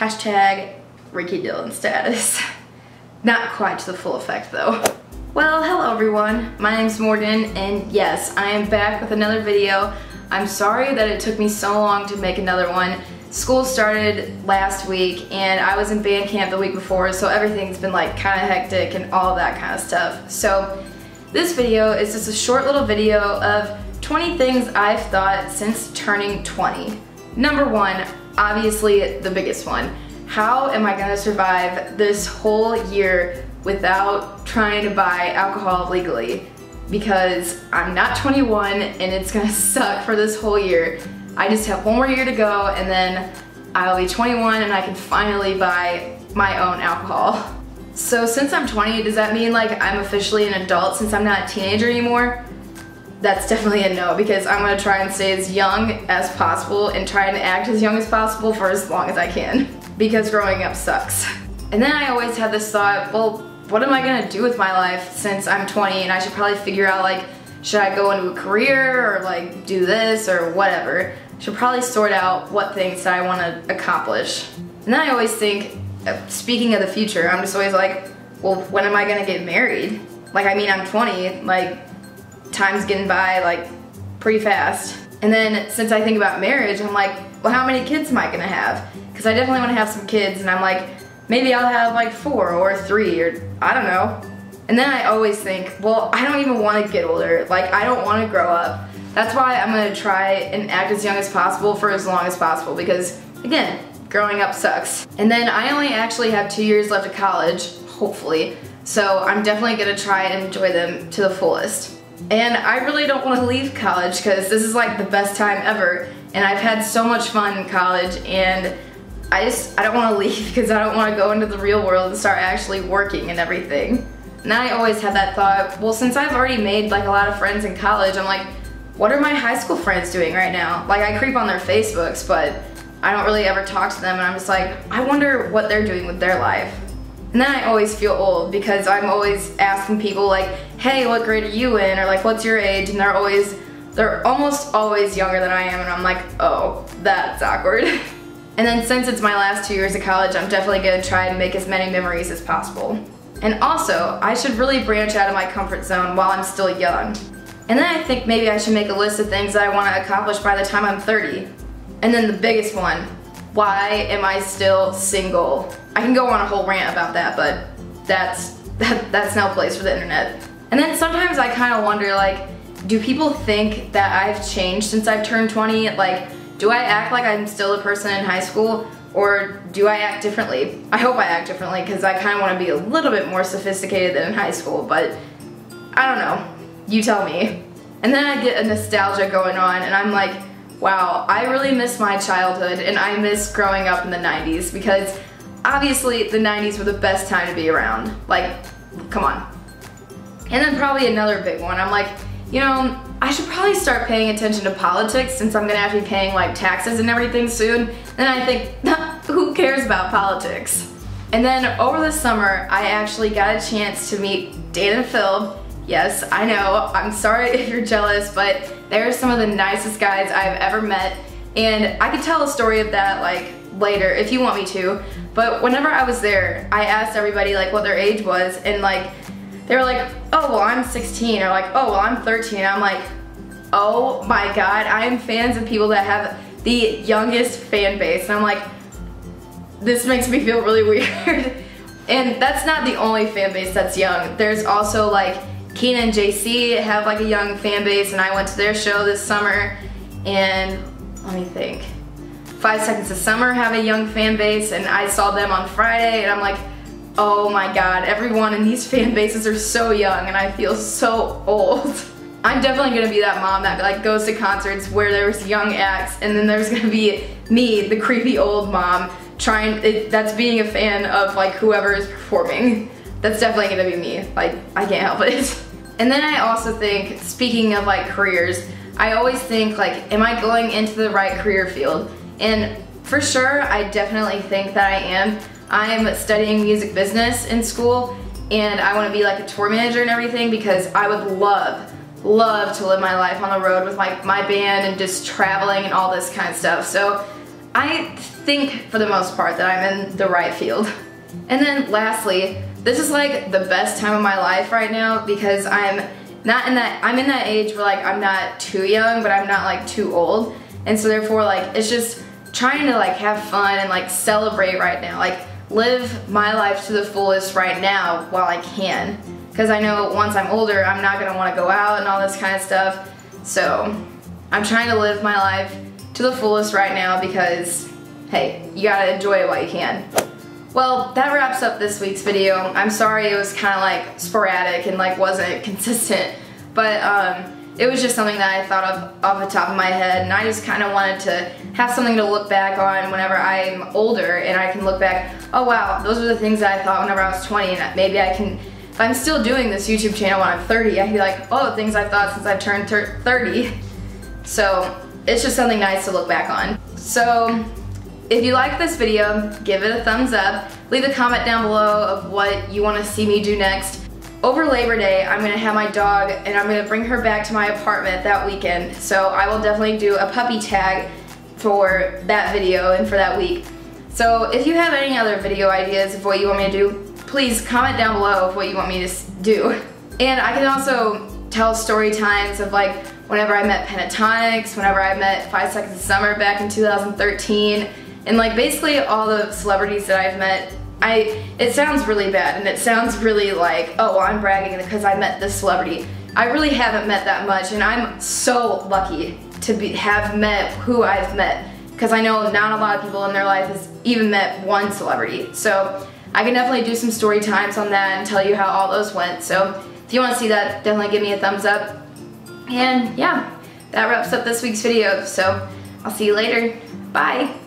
Hashtag Ricky Dillon status. Not quite to the full effect though. Well, hello everyone. My name's Morgan, and yes, I am back with another video. I'm sorry that it took me so long to make another one. School started last week, and I was in band camp the week before, so everything's been like kind of hectic and all that kind of stuff. So this video is just a short little video of 20 things I've thought since turning 20. Number one, obviously the biggest one. How am I gonna survive this whole year without trying to buy alcohol legally? Because I'm not 21 and it's gonna suck for this whole year. I just have one more year to go and then I'll be 21 and I can finally buy my own alcohol. So since I'm 20, does that mean like I'm officially an adult since I'm not a teenager anymore? That's definitely a no, because I'm gonna try and stay as young as possible and try and act as young as possible for as long as I can, because growing up sucks. And then I always had this thought, well, what am I gonna do with my life since I'm 20 and I should probably figure out like, should I go into a career or like do this or whatever? Should probably sort out what things that I wanna accomplish. And then I always think, speaking of the future, I'm just always like, well, when am I gonna get married? Like, I mean, I'm 20, like, time's getting by like pretty fast. And then since I think about marriage, I'm like, well, how many kids am I gonna have? Because I definitely wanna have some kids, and I'm like, maybe I'll have like 4 or 3 or I don't know. And then I always think, well, I don't even wanna get older. Like, I don't wanna grow up. That's why I'm gonna try and act as young as possible for as long as possible, because again, growing up sucks. And then I only actually have 2 years left of college, hopefully. So I'm definitely gonna try and enjoy them to the fullest. And I really don't want to leave college because this is like the best time ever, and I've had so much fun in college, and I don't want to leave because I don't want to go into the real world and start actually working and everything. And I always had that thought, well, since I've already made like a lot of friends in college, I'm like, what are my high school friends doing right now? Like, I creep on their Facebooks, but I don't really ever talk to them, and I'm just like, I wonder what they're doing with their life. And then I always feel old because I'm always asking people like, hey, what grade are you in? Or like, what's your age? And they're almost always younger than I am, and I'm like, oh, that's awkward. And then since it's my last 2 years of college, I'm definitely gonna try and make as many memories as possible. And also, I should really branch out of my comfort zone while I'm still young. And then I think maybe I should make a list of things that I wanna accomplish by the time I'm 30. And then the biggest one, why am I still single? I can go on a whole rant about that, but that's no place for the internet. And then sometimes I kind of wonder, like, do people think that I've changed since I've turned 20? Like, do I act like I'm still the person in high school, or do I act differently? I hope I act differently, because I kind of want to be a little bit more sophisticated than in high school, but I don't know. You tell me. And then I get a nostalgia going on, and I'm like, wow, I really miss my childhood, and I miss growing up in the 90s, because obviously the 90s were the best time to be around. Like, come on. And then probably another big one, I'm like, you know, I should probably start paying attention to politics since I'm gonna have to be paying like taxes and everything soon. And I think, who cares about politics? And then over the summer, I actually got a chance to meet Dan and Phil. Yes, I know, I'm sorry if you're jealous, but they're some of the nicest guys I've ever met. And I could tell a story of that like later if you want me to. But whenever I was there, I asked everybody like what their age was, and like, they were like, oh, well, I'm 16, or like, oh, well, I'm 13. I'm like, oh my God, I am fans of people that have the youngest fan base. And I'm like, this makes me feel really weird. And that's not the only fan base that's young. There's also like Keenan and JC have like a young fan base, and I went to their show this summer. And let me think, 5 Seconds of Summer have a young fan base, and I saw them on Friday, and I'm like, oh my God, everyone in these fan bases are so young, and I feel so old. I'm definitely gonna be that mom that like goes to concerts where there's young acts, and then there's gonna be me, the creepy old mom, that's being a fan of like whoever is performing. That's definitely gonna be me. Like, I can't help it. And then I also think, speaking of like careers, I always think like, am I going into the right career field? And for sure, I definitely think that I am. I am studying music business in school, and I want to be like a tour manager and everything, because I would love to live my life on the road with like my band and just traveling and all this kind of stuff. So I think for the most part that I'm in the right field. And then lastly, this is like the best time of my life right now because I'm in that age where like I'm not too young, but I'm not like too old. And so therefore like it's just trying to like have fun and like celebrate right now. Like live my life to the fullest right now while I can. Because I know once I'm older, I'm not gonna wanna go out and all this kind of stuff. So I'm trying to live my life to the fullest right now because, hey, you gotta enjoy it while you can. Well, that wraps up this week's video. I'm sorry it was kind of like sporadic and like wasn't consistent, but it was just something that I thought of off the top of my head, and I just kind of wanted to have something to look back on whenever I'm older and I can look back, oh wow, those were the things that I thought whenever I was 20, and maybe I can, if I'm still doing this YouTube channel when I'm 30, I'd be like, oh, the things I thought since I turned 30. So it's just something nice to look back on. So if you like this video, give it a thumbs up. Leave a comment down below of what you want to see me do next. Over Labor Day, I'm going to have my dog and I'm going to bring her back to my apartment that weekend. So I will definitely do a puppy tag for that video and for that week. So if you have any other video ideas of what you want me to do, please comment down below of what you want me to do. And I can also tell story times of like whenever I met Pentatonix, whenever I met 5 Seconds of Summer back in 2013. And like basically all the celebrities that I've met, it sounds really bad and it sounds really like, oh, well, I'm bragging because I met this celebrity. I really haven't met that much, and I'm so lucky to have met who I've met, because I know not a lot of people in their life has even met one celebrity. So I can definitely do some story times on that and tell you how all those went. So if you want to see that, definitely give me a thumbs up. And yeah, that wraps up this week's video. So I'll see you later. Bye.